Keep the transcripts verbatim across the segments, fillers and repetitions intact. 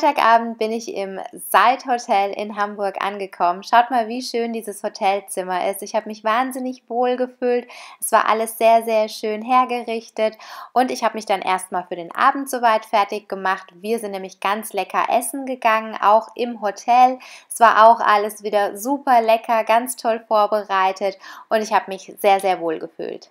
Freitagabend bin ich im Side Hotel in Hamburg angekommen. Schaut mal, wie schön dieses Hotelzimmer ist. Ich habe mich wahnsinnig wohl gefühlt. Es war alles sehr, sehr schön hergerichtet und ich habe mich dann erstmal für den Abend soweit fertig gemacht. Wir sind nämlich ganz lecker essen gegangen, auch im Hotel. Es war auch alles wieder super lecker, ganz toll vorbereitet und ich habe mich sehr, sehr wohl gefühlt.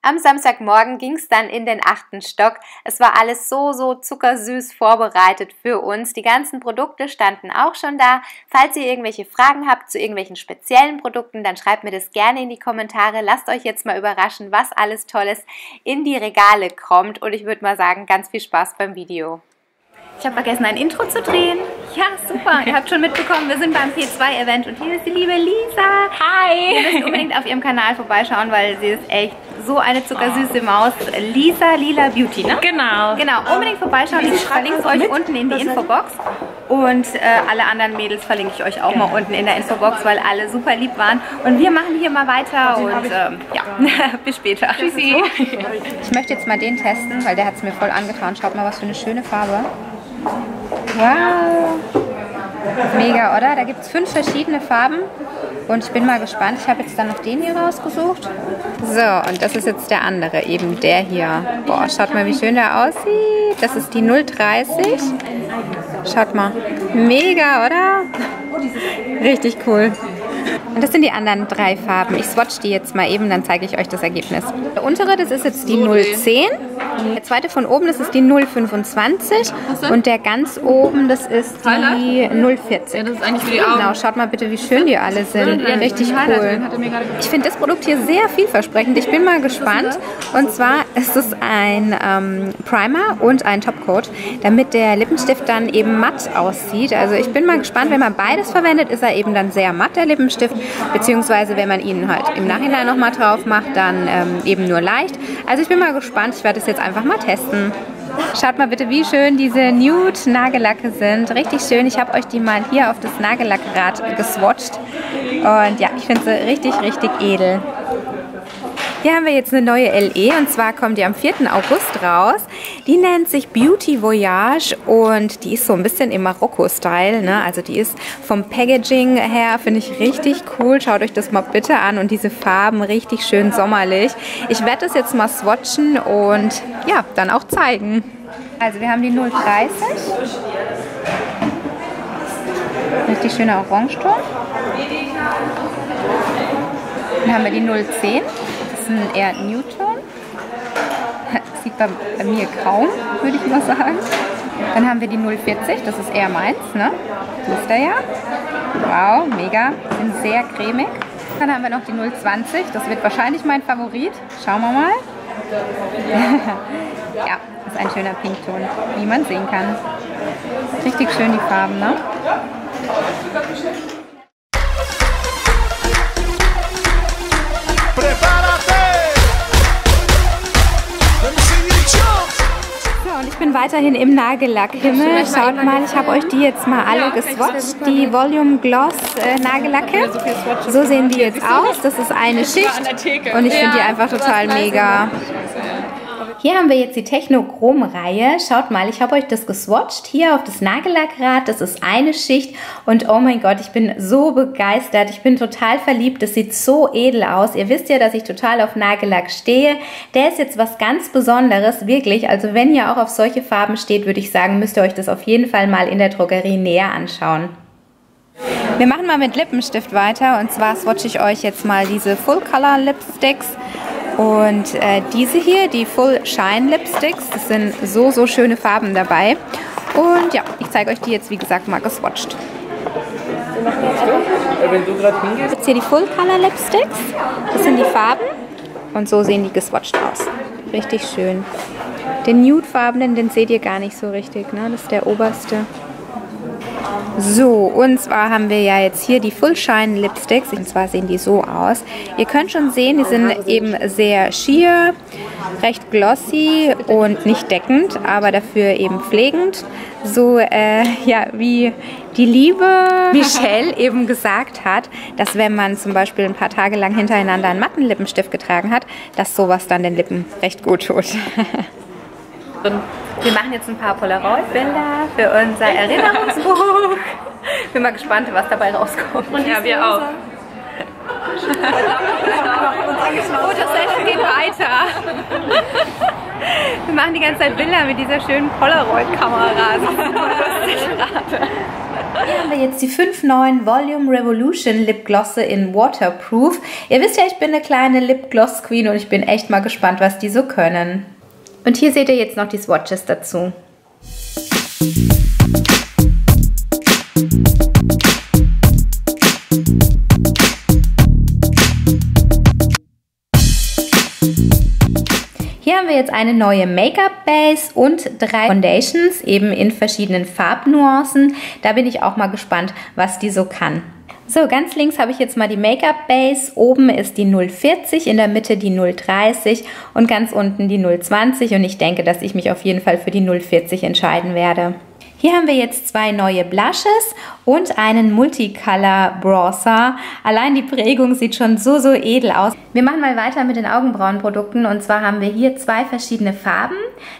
Am Samstagmorgen ging es dann in den achten Stock. Es war alles so, so zuckersüß vorbereitet für uns. Die ganzen Produkte standen auch schon da. Falls ihr irgendwelche Fragen habt zu irgendwelchen speziellen Produkten, dann schreibt mir das gerne in die Kommentare. Lasst euch jetzt mal überraschen, was alles Tolles in die Regale kommt. Und ich würde mal sagen, ganz viel Spaß beim Video. Ich habe vergessen, ein Intro zu drehen. Ja, super. Ihr habt schon mitbekommen, wir sind beim P zwei Event und hier ist die liebe Lisa. Hi! Ihr müsst unbedingt auf ihrem Kanal vorbeischauen, weil sie ist echt so eine zuckersüße Maus. Lisa Lila Beauty, ne? Genau. Genau, unbedingt vorbeischauen. Ich verlinke es euch unten in die Infobox. Und äh, alle anderen Mädels verlinke ich euch auch mal unten in der Infobox, weil alle super lieb waren. Und wir machen hier mal weiter und ähm, ja, bis später. Tschüssi! Ich möchte jetzt mal den testen, weil der hat es mir voll angetan. Schaut mal, was für eine schöne Farbe. Wow! Mega, oder? Da gibt es fünf verschiedene Farben und ich bin mal gespannt. Ich habe jetzt dann noch den hier rausgesucht. So, und das ist jetzt der andere, eben der hier. Boah, schaut mal, wie schön der aussieht. Das ist die null dreißig. Schaut mal. Mega, oder? Richtig cool. Und das sind die anderen drei Farben. Ich swatch die jetzt mal eben, dann zeige ich euch das Ergebnis. Der untere, das ist jetzt die null zehn. Der zweite von oben, das ist die null fünfundzwanzig. Und der ganz oben, das ist die null vierzig. Ja, das ist eigentlich für die Augen. Genau, schaut mal bitte, wie schön die alle sind. Richtig cool. Ich finde das Produkt hier sehr vielversprechend. Ich bin mal gespannt. Und zwar ist es ein ähm, Primer und ein Topcoat, damit der Lippenstift dann eben matt aussieht. Also ich bin mal gespannt, wenn man beides verwendet, ist er eben dann sehr matt, der Lippenstift. Beziehungsweise wenn man ihn halt im Nachhinein nochmal drauf macht, dann ähm, eben nur leicht. Also ich bin mal gespannt, ich werde das jetzt einfach mal testen. Schaut mal bitte, wie schön diese Nude-Nagellacke sind. Richtig schön, ich habe euch die mal hier auf das Nagellackrad geswatcht. Und ja, ich finde sie richtig, richtig edel. Hier haben wir jetzt eine neue L E und zwar kommt die am vierten August raus. Die nennt sich Beauty Voyage und die ist so ein bisschen im Marokko-Style, ne? Also die ist vom Packaging her, finde ich richtig cool. Schaut euch das mal bitte an und diese Farben richtig schön sommerlich. Ich werde das jetzt mal swatchen und ja, dann auch zeigen. Also wir haben die null dreißig. Richtig schöner Orangeton. Dann haben wir die null zehn. Eher Newton. Sieht bei, bei mir kaum, würde ich mal sagen. Dann haben wir die null vierzig, das ist eher meins, ne? Wisst ihr ja. Wow, mega. Sind sehr cremig. Dann haben wir noch die null zwanzig, das wird wahrscheinlich mein Favorit. Schauen wir mal. Ja, ist ein schöner Pinkton, wie man sehen kann. Richtig schön die Farben, ne? Ich bin weiterhin im Nagellackhimmel. Schaut mal, ich habe euch die jetzt mal alle geswatcht. Die Volume Gloss äh, Nagellacke. So sehen die jetzt aus. Das ist eine Schicht und ich finde die einfach total mega. Hier haben wir jetzt die Technochrom-Reihe. Schaut mal, ich habe euch das geswatcht hier auf das Nagellackrad. Das ist eine Schicht und oh mein Gott, ich bin so begeistert. Ich bin total verliebt. Das sieht so edel aus. Ihr wisst ja, dass ich total auf Nagellack stehe. Der ist jetzt was ganz Besonderes, wirklich. Also wenn ihr auch auf solche Farben steht, würde ich sagen, müsst ihr euch das auf jeden Fall mal in der Drogerie näher anschauen. Wir machen mal mit Lippenstift weiter und zwar swatche ich euch jetzt mal diese Full-Color-Lipsticks. Und äh, diese hier, die Full Shine Lipsticks, das sind so, so schöne Farben dabei. Und ja, ich zeige euch die jetzt, wie gesagt, mal geswatcht. Jetzt hier die Full Color Lipsticks, das sind die Farben und so sehen die geswatcht aus. Richtig schön. Den Nude-Farbenen, den seht ihr gar nicht so richtig, ne? Das ist der oberste. So, und zwar haben wir ja jetzt hier die Full Shine Lipsticks, und zwar sehen die so aus. Ihr könnt schon sehen, die sind eben sehr sheer, recht glossy und nicht deckend, aber dafür eben pflegend. So, äh, ja, wie die liebe Michelle eben gesagt hat, dass wenn man zum Beispiel ein paar Tage lang hintereinander einen matten Lippenstift getragen hat, dass sowas dann den Lippen recht gut tut. Wir machen jetzt ein paar Polaroid-Bilder für unser Erinnerungsbuch. Bin mal gespannt, was dabei rauskommt. Und ja, wir auch. Oh, das Session geht weiter. Wir machen die ganze Zeit Bilder mit dieser schönen Polaroid-Kamera. Hier haben wir jetzt die fünf neun Volume Revolution Lipglosse in Waterproof. Ihr wisst ja, ich bin eine kleine Lipgloss-Queen und ich bin echt mal gespannt, was die so können. Und hier seht ihr jetzt noch die Swatches dazu. Hier haben wir jetzt eine neue Make-up-Base und drei Foundations, eben in verschiedenen Farbnuancen. Da bin ich auch mal gespannt, was die so kann. So, ganz links habe ich jetzt mal die Make-up-Base, oben ist die null vierzig, in der Mitte die null dreißig und ganz unten die null zwanzig, und ich denke, dass ich mich auf jeden Fall für die null vierzig entscheiden werde. Hier haben wir jetzt zwei neue Blushes und einen Multicolor Bronzer. Allein die Prägung sieht schon so, so edel aus. Wir machen mal weiter mit den Augenbrauenprodukten, und zwar haben wir hier zwei verschiedene Farben.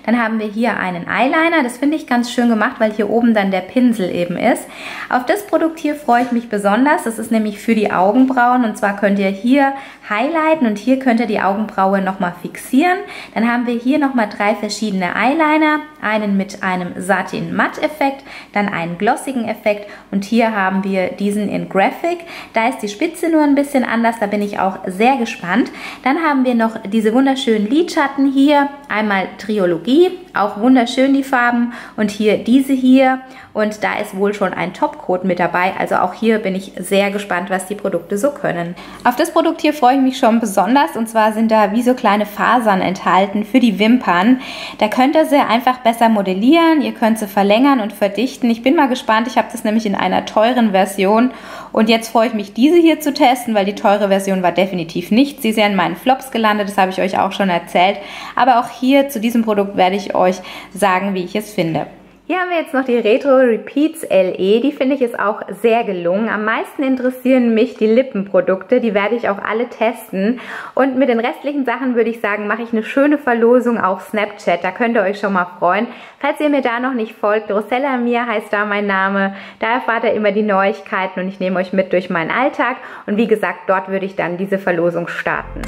Dann haben wir hier einen Eyeliner, das finde ich ganz schön gemacht, weil hier oben dann der Pinsel eben ist. Auf das Produkt hier freue ich mich besonders, das ist nämlich für die Augenbrauen, und zwar könnt ihr hier highlighten und hier könnt ihr die Augenbraue nochmal fixieren. Dann haben wir hier nochmal drei verschiedene Eyeliner, einen mit einem Satin-Matt-Effekt, Effekt, dann einen glossigen Effekt, und hier haben wir diesen in Graphic. Da ist die Spitze nur ein bisschen anders, da bin ich auch sehr gespannt. Dann haben wir noch diese wunderschönen Lidschatten hier, einmal Triologie, auch wunderschön die Farben, und hier diese hier, und da ist wohl schon ein Topcoat mit dabei, also auch hier bin ich sehr gespannt, was die Produkte so können. Auf das Produkt hier freue ich mich schon besonders, und zwar sind da wie so kleine Fasern enthalten für die Wimpern. Da könnt ihr sie einfach besser modellieren, ihr könnt sie verlängern und verdichten. Ich bin mal gespannt, ich habe das nämlich in einer teuren Version, und jetzt freue ich mich, diese hier zu testen, weil die teure Version war definitiv nicht. Sie ist ja in meinen Flops gelandet, das habe ich euch auch schon erzählt, aber auch hier zu diesem Produkt werde ich euch sagen, wie ich es finde. Hier haben wir jetzt noch die Retro Repeats L E, die finde ich ist auch sehr gelungen. Am meisten interessieren mich die Lippenprodukte, die werde ich auch alle testen. Und mit den restlichen Sachen würde ich sagen, mache ich eine schöne Verlosung auf Snapchat, da könnt ihr euch schon mal freuen. Falls ihr mir da noch nicht folgt, Rosella Mia heißt da mein Name, da erfahrt ihr immer die Neuigkeiten und ich nehme euch mit durch meinen Alltag. Und wie gesagt, dort würde ich dann diese Verlosung starten.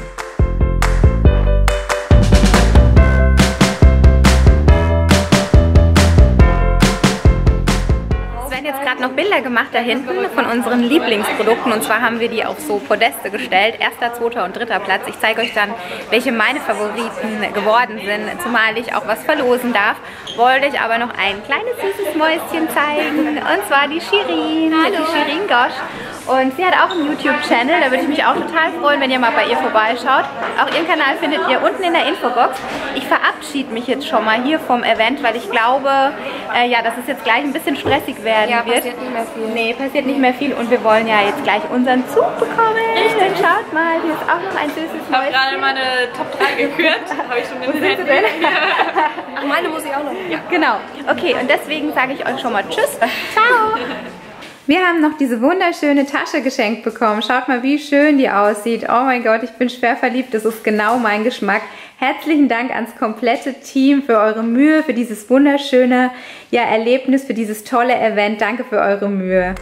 Noch Bilder gemacht da hinten von unseren Lieblingsprodukten, und zwar haben wir die auf so Podeste gestellt, erster, zweiter und dritter Platz. Ich zeige euch dann, welche meine Favoriten geworden sind, zumal ich auch was verlosen darf. Wollte ich aber noch ein kleines süßes Mäuschen zeigen, und zwar die Shirin, Hallo. die Shirin Gosch, und sie hat auch einen YouTube-Channel, da würde ich mich auch total freuen, wenn ihr mal bei ihr vorbeischaut. Auch ihren Kanal findet ihr unten in der Infobox. Ich verabschiede mich jetzt schon mal hier vom Event, weil ich glaube, äh, ja, dass es jetzt gleich ein bisschen stressig werden ja, wird. Nicht mehr viel. Nee, passiert nicht mehr viel, und wir wollen ja jetzt gleich unseren Zug bekommen. Richtig. Schaut mal, hier ist auch noch ein süßes Mäuschen. Ich habe gerade meine Top drei gekürt. Habe ich schon den Händen. Ach, meine muss ich auch noch. Ja. Genau. Okay, und deswegen sage ich euch schon mal Tschüss. Ciao. Wir haben noch diese wunderschöne Tasche geschenkt bekommen. Schaut mal, wie schön die aussieht. Oh mein Gott, ich bin schwer verliebt. Das ist genau mein Geschmack. Herzlichen Dank ans komplette Team für eure Mühe, für dieses wunderschöne ja, Erlebnis, für dieses tolle Event. Danke für eure Mühe.